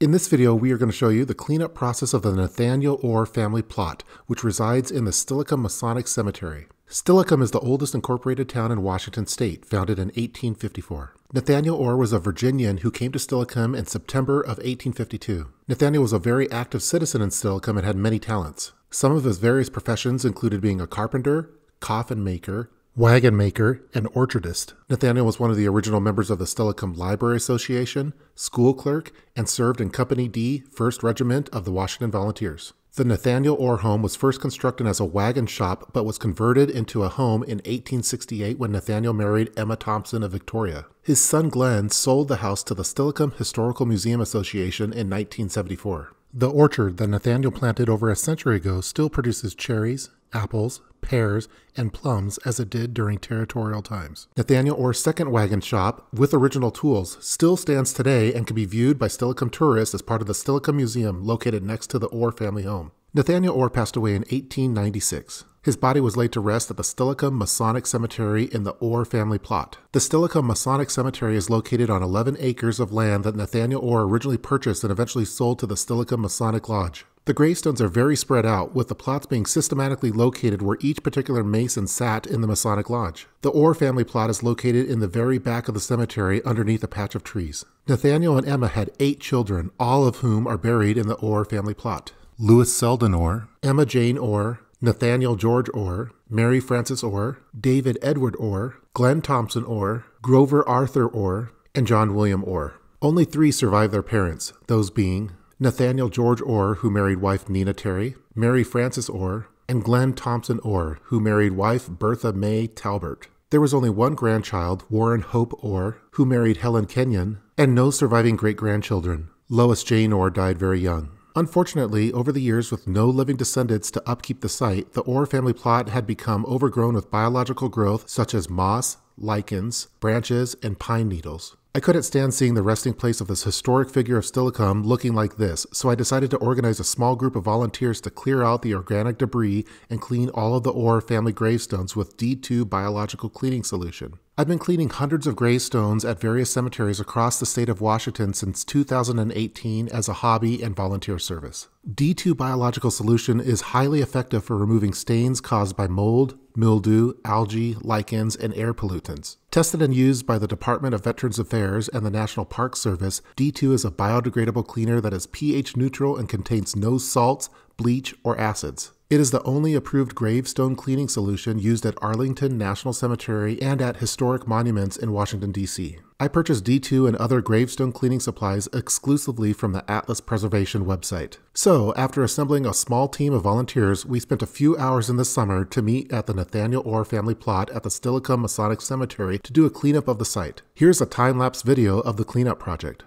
In this video, we are going to show you the cleanup process of the Nathaniel Orr family plot, which resides in the Steilacoom Masonic Cemetery. Steilacoom is the oldest incorporated town in Washington state, founded in 1854. Nathaniel Orr was a Virginian who came to Steilacoom in September of 1852. Nathaniel was a very active citizen in Steilacoom and had many talents. Some of his various professions included being a carpenter, coffin maker, wagon maker, and orchardist. Nathaniel was one of the original members of the Steilacoom Library Association, school clerk, and served in Company D, First Regiment of the Washington Volunteers. The Nathaniel Orr home was first constructed as a wagon shop, but was converted into a home in 1868 when Nathaniel married Emma Thompson of Victoria. His son Glenn sold the house to the Steilacoom Historical Museum Association in 1974. The orchard that Nathaniel planted over a century ago still produces cherries, apples, pears, and plums as it did during territorial times. Nathaniel Orr's second wagon shop, with original tools, still stands today and can be viewed by Steilacoom tourists as part of the Steilacoom Museum located next to the Orr family home. Nathaniel Orr passed away in 1896. His body was laid to rest at the Steilacoom Masonic Cemetery in the Orr family plot. The Steilacoom Masonic Cemetery is located on 11 acres of land that Nathaniel Orr originally purchased and eventually sold to the Steilacoom Masonic Lodge. The gravestones are very spread out, with the plots being systematically located where each particular Mason sat in the Masonic Lodge. The Orr family plot is located in the very back of the cemetery underneath a patch of trees. Nathaniel and Emma had 8 children, all of whom are buried in the Orr family plot. Louis Selden Orr, Emma Jane Orr, Nathaniel George Orr, Mary Frances Orr, David Edward Orr, Glenn Thompson Orr, Grover Arthur Orr, and John William Orr. Only 3 survived their parents, those being Nathaniel George Orr, who married wife Nina Terry, Mary Frances Orr, and Glenn Thompson Orr, who married wife Bertha May Talbert. There was only 1 grandchild, Warren Hope Orr, who married Helen Kenyon, and no surviving great-grandchildren. Lois Jane Orr died very young. Unfortunately, over the years with no living descendants to upkeep the site, the Orr family plot had become overgrown with biological growth such as moss, lichens, branches, and pine needles. I couldn't stand seeing the resting place of this historic figure of Steilacoom looking like this, so I decided to organize a small group of volunteers to clear out the organic debris and clean all of the Orr family gravestones with D2 Biological cleaning solution. I've been cleaning hundreds of gravestones at various cemeteries across the state of Washington since 2018 as a hobby and volunteer service. D2 Biological solution is highly effective for removing stains caused by mold, mildew, algae, lichens, and air pollutants. Tested and used by the Department of Veterans Affairs and the National Park Service, D2 is a biodegradable cleaner that is pH neutral and contains no salts, bleach, or acids. It is the only approved gravestone cleaning solution used at Arlington National Cemetery and at historic monuments in Washington, D.C. I purchased D2 and other gravestone cleaning supplies exclusively from the Atlas Preservation website. So, after assembling a small team of volunteers, we spent a few hours in the summer to meet at the Nathaniel Orr family plot at the Steilacoom Masonic Cemetery to do a cleanup of the site. Here's a time-lapse video of the cleanup project.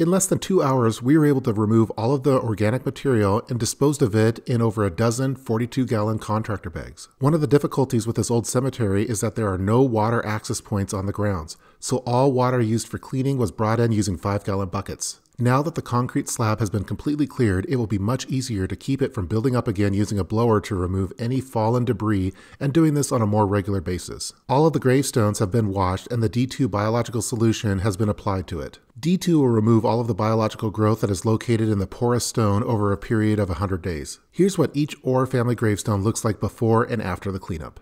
In less than 2 hours, we were able to remove all of the organic material and disposed of it in over a dozen 42-gallon contractor bags. One of the difficulties with this old cemetery is that there are no water access points on the grounds, so all water used for cleaning was brought in using 5-gallon buckets. Now that the concrete slab has been completely cleared, it will be much easier to keep it from building up again using a blower to remove any fallen debris, and doing this on a more regular basis. All of the gravestones have been washed and the D2 biological solution has been applied to it. D2 will remove all of the biological growth that is located in the porous stone over a period of 100 days. Here's what each Orr family gravestone looks like before and after the cleanup.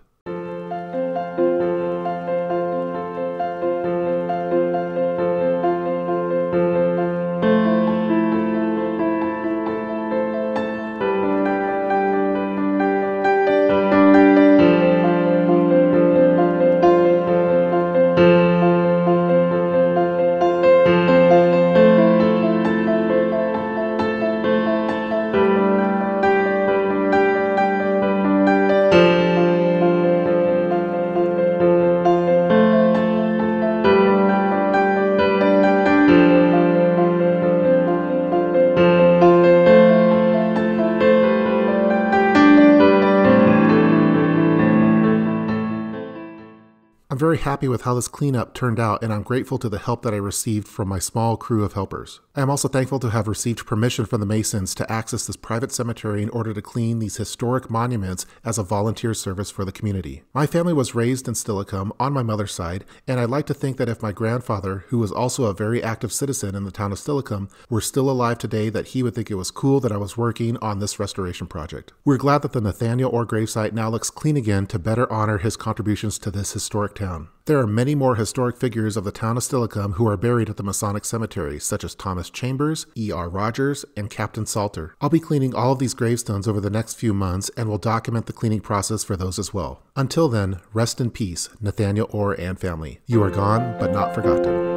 I'm very happy with how this cleanup turned out, and I'm grateful to the help that I received from my small crew of helpers. I am also thankful to have received permission from the Masons to access this private cemetery in order to clean these historic monuments as a volunteer service for the community. My family was raised in Steilacoom on my mother's side, and I'd like to think that if my grandfather, who was also a very active citizen in the town of Steilacoom, were still alive today, that he would think it was cool that I was working on this restoration project. We're glad that the Nathaniel Orr gravesite now looks clean again to better honor his contributions to this historic town. There are many more historic figures of the town of Steilacoom who are buried at the Masonic Cemetery, such as Thomas Chambers, E.R. Rogers, and Captain Salter. I'll be cleaning all of these gravestones over the next few months and will document the cleaning process for those as well. Until then, rest in peace, Nathaniel Orr and family. You are gone, but not forgotten.